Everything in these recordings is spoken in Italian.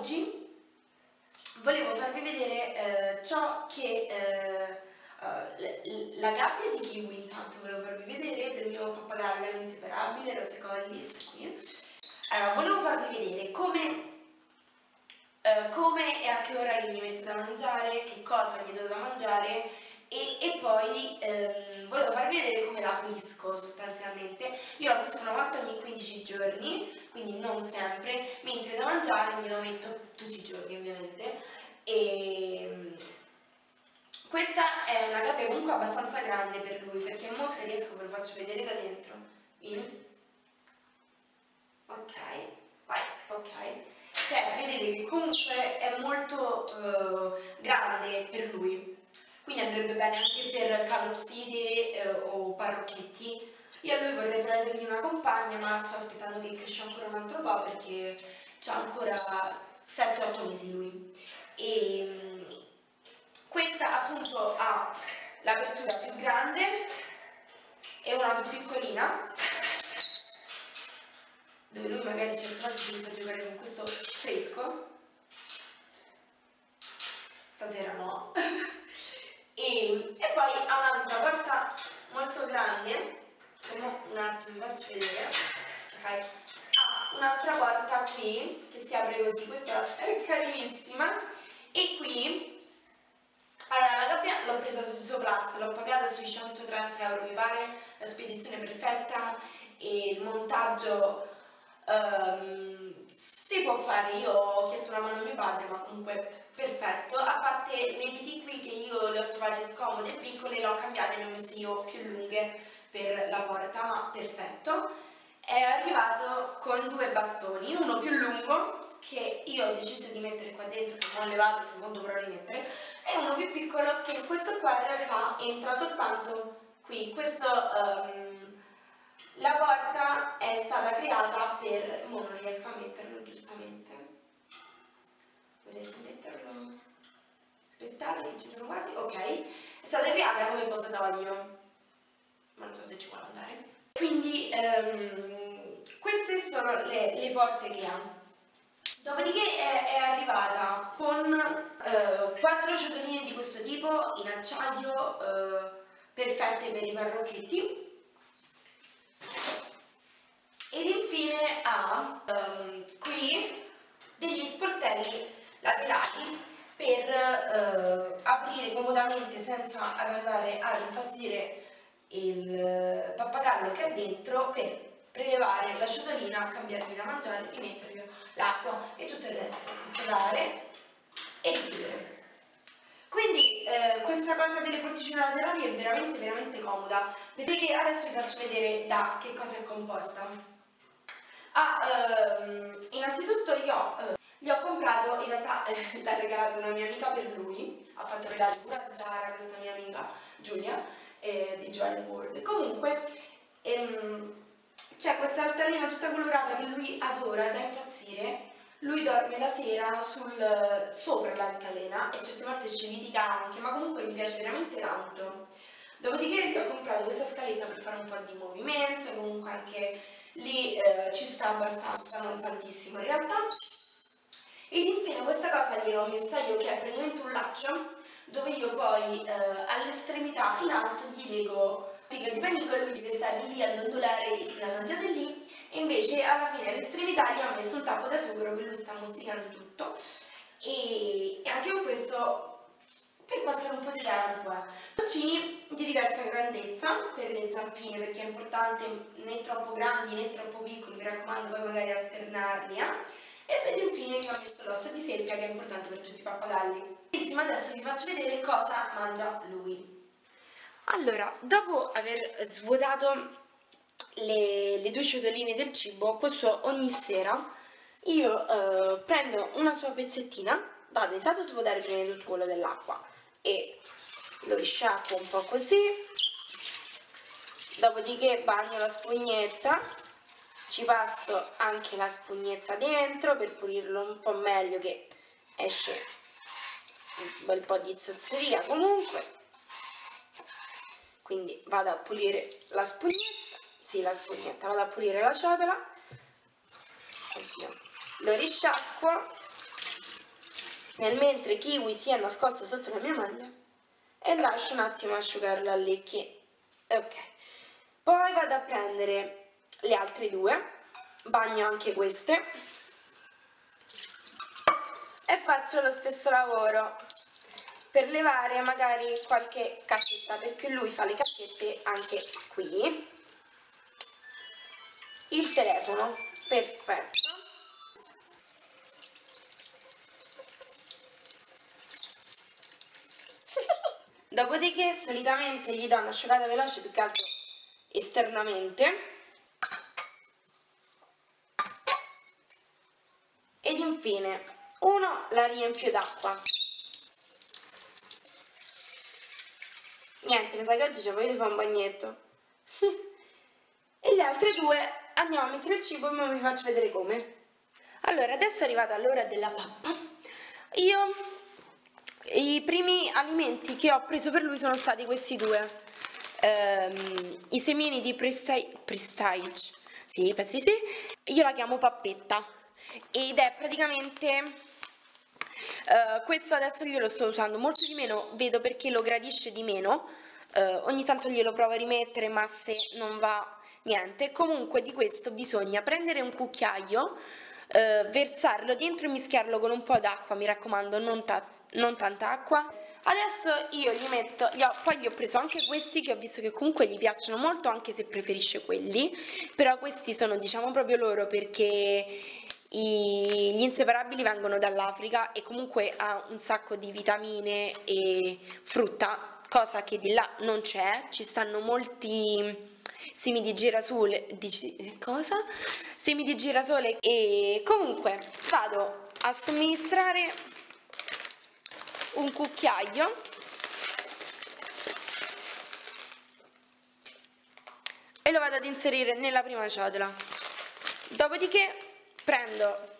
oggi volevo farvi vedere ciò che la gabbia di kiwi, intanto volevo farvi vedere del mio pappagallo inseparabile, Rosicollis, qui. Allora, volevo farvi vedere come e a che ora gli metto da mangiare, che cosa gli do da mangiare e poi volevo farvi vedere come la pulisco sostanzialmente. Io la pulisco una volta ogni 15 giorni, quindi non sempre, mentre da mangiare glielo metto tutti i giorni ovviamente. E questa è una gabbia comunque abbastanza grande per lui, perché mo se riesco ve lo faccio vedere da dentro. Vieni. Ok, vai, ok. Cioè, vedete che comunque è molto grande per lui, quindi andrebbe bene anche per calopside o parrocchetti. Io a lui vorrei prendergli una compagna, ma sto aspettando che cresca ancora un altro po' perché c'ha ancora 7-8 mesi lui. E questa appunto ha l'apertura più grande e una più piccolina, dove lui magari cerca di giocare con questo fresco, stasera no. E poi ha un'altra porta molto grande, un attimo vi faccio vedere, okay. Ha un'altra porta qui che si apre così, questa è carinissima, e qui, allora la gabbia l'ho presa su Zooplus, l'ho pagata sui 130 euro mi pare, la spedizione perfetta e il montaggio si può fare, io ho chiesto una mano a mio padre, ma comunque perfetto, a parte le viti qui che io le ho trovate scomode, piccole, le ho cambiate, le ho messe io più lunghe per la porta, ma perfetto. È arrivato con due bastoni, uno più lungo che io ho deciso di mettere qua dentro, che non ho levato, che non dovrò rimettere, e uno più piccolo che questo qua in realtà entra soltanto qui, questo... la porta è stata creata per... mo non riesco a metterlo giustamente. Non riesco a metterlo... aspettate che ci sono quasi... ok. È stata creata come possatorio. Ma non so se ci vuole andare. Quindi queste sono le porte che ha. Dopodiché è arrivata con 4 ciotoline di questo tipo in acciaio, perfette per i parrocchetti. Ed infine ha qui degli sportelli laterali per aprire comodamente senza andare ad infastidire il pappagallo che ha dentro, per prelevare la ciotolina, cambiargli da mangiare, rimettergli l'acqua e tutto il resto, infilare e chiudere. Quindi questa cosa delle porticine laterali è veramente veramente comoda. Vedete, adesso vi faccio vedere da che cosa è composta. Innanzitutto io gli ho comprato, in realtà l'ha regalato una mia amica per lui, ha fatto regalare una Zara, questa mia amica Giulia di Joyworld. Comunque c'è questa altalena tutta colorata che lui adora da impazzire. Lui dorme la sera sopra l'altalena e certe volte ci litiga anche, ma comunque mi piace veramente tanto. Dopodiché gli ho comprato questa scaletta per fare un po' di movimento, comunque anche lì ci sta abbastanza, non tantissimo in realtà. Ed infine questa cosa gliel'ho messa io, che è praticamente un laccio, dove io poi all'estremità in alto gli lego figa di panico e lui deve stare lì a dondolare e se la mangiate lì, e invece alla fine all'estremità gli ho messo un tappo da sughero che lui sta mozzicando tutto, e anche con questo per passare un po' di tempo. Pacini di diversa grandezza per le zampine, perché è importante, né troppo grandi né troppo piccoli, mi raccomando, poi magari alternarli. E infine che ho messo l'osso di seppia, che è importante per tutti i pappagalli. Benissimo, adesso vi faccio vedere cosa mangia lui. Allora, dopo aver svuotato le due ciotoline del cibo, questo ogni sera io prendo una sua pezzettina, vado intanto a svuotare prima di tutto quello dell'acqua e lo risciacquo un po' così, dopodiché bagno la spugnetta, ci passo anche la spugnetta dentro per pulirlo un po' meglio, che esce un bel po' di zozzeria comunque, quindi vado a pulire la spugnetta, vado a pulire la ciotola, lo risciacquo nel mentre Kiwi si è nascosto sotto la mia maglia e lascio un attimo asciugare la Lecchi. Ok, poi vado a prendere le altre due, bagno anche queste e faccio lo stesso lavoro per levare magari qualche cacchetta, perché lui fa le cacchette anche qui. Il telefono, perfetto. Dopodiché solitamente gli do un'asciugata veloce, più che altro esternamente, ed infine uno la riempio d'acqua. Niente, mi sa che oggi ci voglio fare un bagnetto. E le altre due andiamo a mettere il cibo e vi faccio vedere come. Allora, adesso è arrivata l'ora della pappa. I primi alimenti che ho preso per lui sono stati questi due, i semini di Prestage, sì, pensi sì, io la chiamo pappetta, ed è praticamente, questo adesso glielo sto usando molto di meno, vedo perché lo gradisce di meno, ogni tanto glielo provo a rimettere, ma se non va niente. Comunque di questo bisogna prendere un cucchiaio, versarlo dentro e mischiarlo con un po' d'acqua, mi raccomando, non tanta acqua. Adesso io gli metto, poi gli ho preso anche questi che ho visto che comunque gli piacciono molto, anche se preferisce quelli, però questi sono, diciamo, proprio loro, perché gli inseparabili vengono dall'Africa e comunque ha un sacco di vitamine e frutta, cosa che di là non c'è. Ci stanno molti semi di girasole, semi di girasole. E comunque vado a somministrare un cucchiaio e lo vado ad inserire nella prima ciotola, dopodiché prendo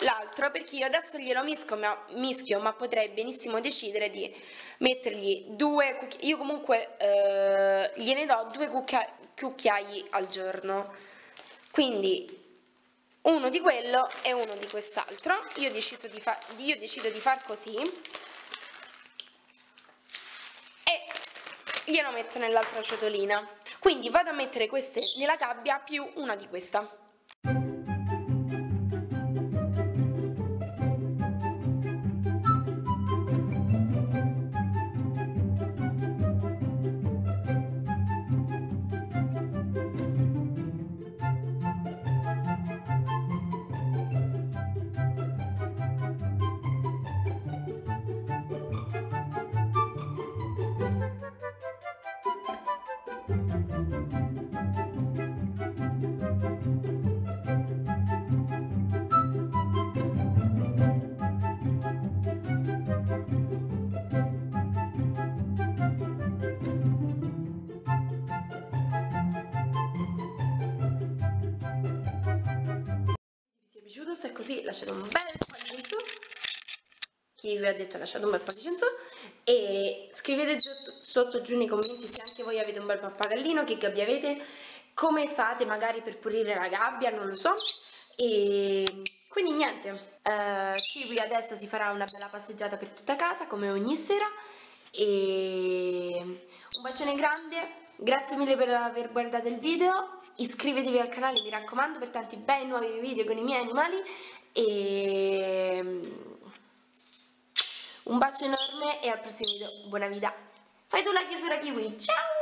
l'altro, perché io adesso glielo mischio, ma potrei benissimo decidere di mettergli due cucchiai. Io comunque gliene do due cucchiai al giorno, quindi uno di quello e uno di quest'altro. Io decido di far così e glielo metto nell'altra ciotolina, quindi vado a mettere queste nella gabbia più una di questa. Se è così lasciate un bel pollice in su, chi vi ha detto lasciate un bel pollice in su, e scrivete sotto giù nei commenti se anche voi avete un bel pappagallino, che gabbia avete, come fate magari per pulire la gabbia, non lo so. E quindi niente, Kiwi adesso si farà una bella passeggiata per tutta casa come ogni sera, e un bacione grande. Grazie mille per aver guardato il video, iscrivetevi al canale, mi raccomando, per tanti bei nuovi video con i miei animali, e un bacio enorme e al prossimo video, buona vita. Fai tu la chiusura, Kiwi, ciao!